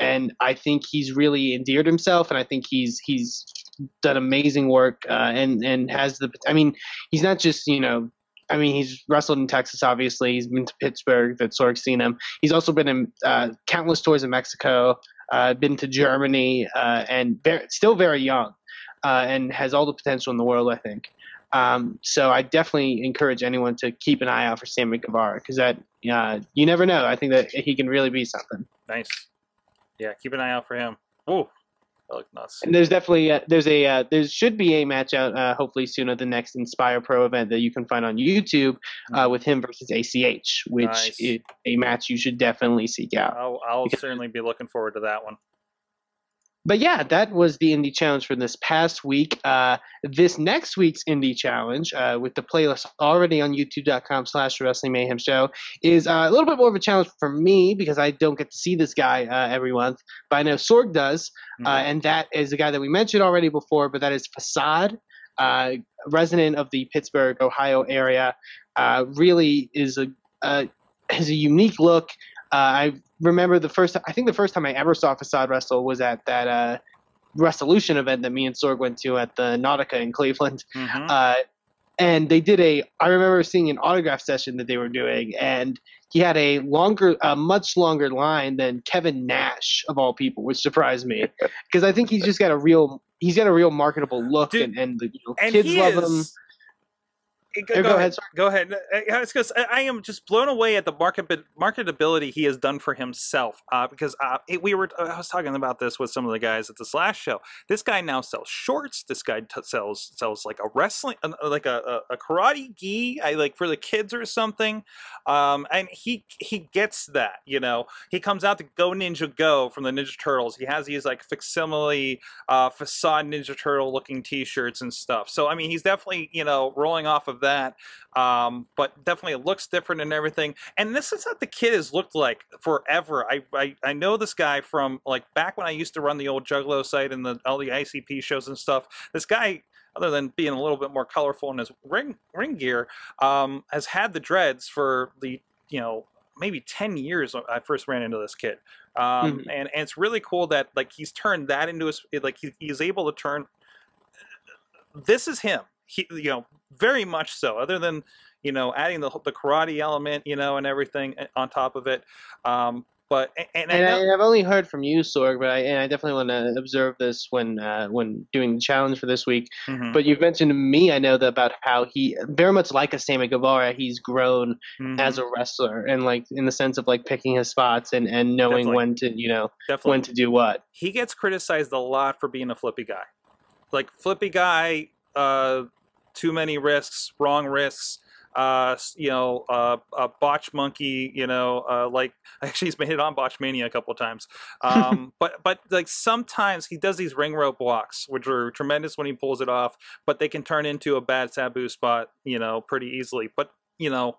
And I think he's really endeared himself, and I think he's done amazing work and has the – I mean, he's not just, you know – I mean, he's wrestled in Texas, obviously. He's been to Pittsburgh. That's Sorg's seen him. He's also been in countless tours in Mexico, been to Germany, and still very young. And has all the potential in the world, I think. So I definitely encourage anyone to keep an eye out for Sammy Guevara, because that you never know. I think that he can really be something. Nice. Yeah, keep an eye out for him. Oh, that looked nuts. And there's definitely there should be a match out hopefully soon at the next Inspire Pro event that you can find on YouTube with him versus ACH, which nice. Is a match you should definitely seek out. I'll certainly be looking forward to that one. But yeah, that was the indie challenge for this past week. This next week's indie challenge, with the playlist already on youtube.com/Wrestling Mayhem Show, is a little bit more of a challenge for me because I don't get to see this guy every month, but I know Sorg does, mm-hmm. And that is a guy that we mentioned already before, but that is Facade, resident of the Pittsburgh, Ohio area. Really has a unique look. I remember the first time I ever saw Facade wrestle was at that Resolution event that me and Sorg went to at the Nautica in Cleveland. Mm-hmm. And they did I remember seeing an autograph session that they were doing, and he had a much longer line than Kevin Nash of all people, which surprised me because I think he's just got a real marketable look. Dude, and the kids love him. Go ahead. I am just blown away at the marketability he has done for himself. Because I was talking about this with some of the guys at the Slash show. This guy now sells shorts. This guy sells like a wrestling, like a karate gi, like for the kids or something. And he gets that. You know, he comes out to Go Ninja Go from the Ninja Turtles. He has these like facsimile Facade Ninja Turtle looking T-shirts and stuff. So I mean, he's definitely, you know, rolling off of that, but definitely it looks different and everything. And this is what the kid has looked like forever. I know this guy from like back when I used to run the old Juggalo site and all the ICP shows and stuff. This guy, other than being a little bit more colorful in his ring gear, has had the dreads for the, you know, maybe 10 years I first ran into this kid. Mm-hmm. and it's really cool that like he's turned that into his, like he's able to turn, this is him. He, you know, very much so, other than, you know, adding the karate element, you know, and everything on top of it. But I've only heard from you, Sorg, but I definitely want to observe this when doing the challenge for this week. Mm-hmm. But you've mentioned to me, I know that about how he very much like a Sammy Guevara, he's grown mm-hmm. as a wrestler, and like in the sense of like picking his spots and knowing definitely. When to, you know, definitely. When to do what. He gets criticized a lot for being a flippy guy, like flippy guy. Too many risks, wrong risks, you know, a botch monkey, you know, like actually he's been hit on Botch Mania a couple of times. But like sometimes he does these ring rope walks, which are tremendous when he pulls it off, but they can turn into a bad taboo spot, you know, pretty easily. But, you know,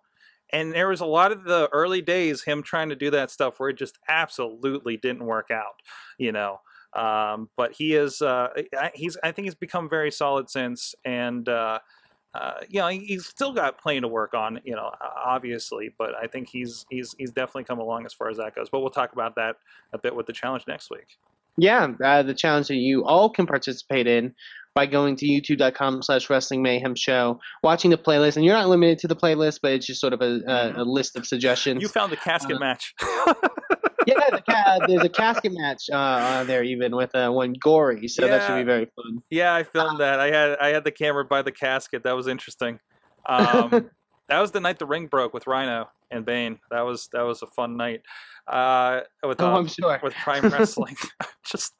and there was a lot of the early days him trying to do that stuff where it just absolutely didn't work out, you know. But he is, I think he's become very solid since, and, you know, he's still got plenty to work on, you know, obviously, but I think he's definitely come along as far as that goes, but we'll talk about that a bit with the challenge next week. Yeah. The challenge that you all can participate in by going to youtube.com/wrestlingmayhemshow, watching the playlist. And you're not limited to the playlist, but it's just sort of a list of suggestions. You found the casket match. Yeah, there's a casket match on there even with one Gory, so yeah, that should be very fun. Yeah, I filmed that. I had the camera by the casket. That was interesting. That was the night the ring broke with Rhino and Bane. That was a fun night. I'm sure. With Prime Wrestling. Just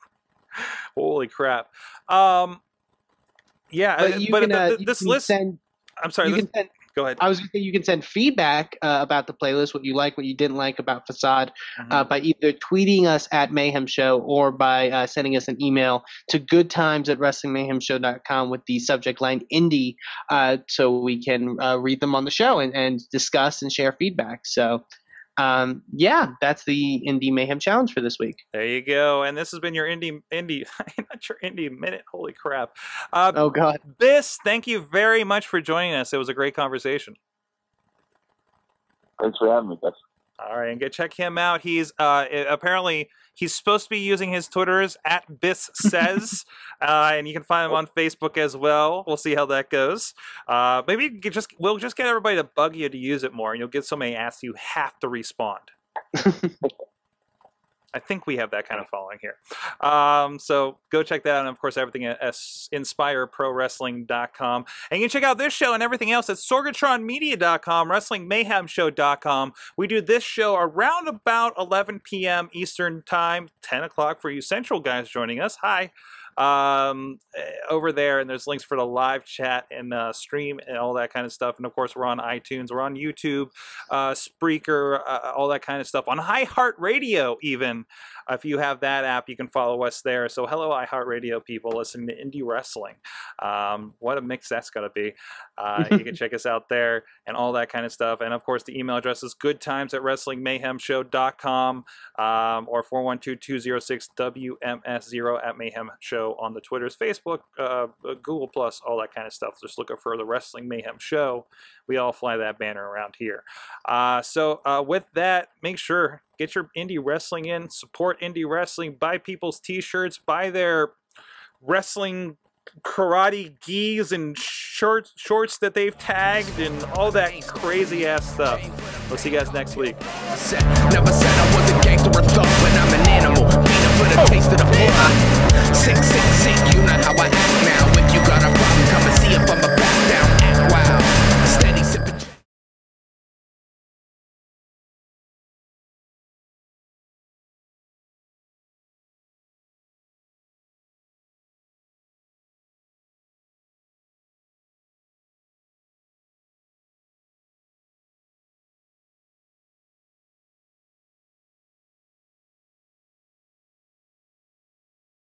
holy crap. Yeah, Go ahead. I was going to say you can send feedback about the playlist, what you like, what you didn't like about Facade, by either tweeting us at Mayhem Show or by sending us an email to goodtimes@wrestlingmayhemshow.com with the subject line indie, so we can read them on the show and discuss and share feedback. So, yeah, that's the Indie Mayhem Challenge for this week. There you go. And this has been your Indie Minute. Holy crap. Oh, God. Thank you very much for joining us. It was a great conversation. Thanks for having me, guys. All right, and go check him out. He's apparently he's supposed to be using his Twitters at BissSays, and you can find him on Facebook as well. We'll see how that goes. Maybe you could we'll just get everybody to bug you to use it more, and you'll get so many asks you have to respond. I think we have that kind of following here. So go check that out. And, of course, everything at InspireProWrestling.com. And you can check out this show and everything else at sorgatronmedia.com, WrestlingMayhemShow.com. We do this show around about 11 p.m. Eastern Time, 10 o'clock for you Central guys joining us. Hi. Over there, and there's links for the live chat and stream and all that kind of stuff. And of course, we're on iTunes, we're on YouTube, Spreaker, all that kind of stuff. On iHeartRadio, even if you have that app, you can follow us there. So, hello, iHeartRadio people listening to indie wrestling. What a mix that's got to be. You can check us out there and all that kind of stuff. And of course, the email address is goodtimes@wrestlingmayhemshow.com, or 412-206-WMS0 at Mayhem Show. On the Twitters, Facebook, Google Plus, all that kind of stuff. Just look for the Wrestling Mayhem Show. We all fly that banner around here. With that, make sure get your indie wrestling in. Support indie wrestling. Buy people's T-shirts. Buy their wrestling karate gis and shorts that they've tagged and all that crazy ass stuff. We'll see you guys next week. Never said I was a gangster or thug, but I'm an animal. Beat up for the taste of the floor. Sick, sick, sick, you know how I act now.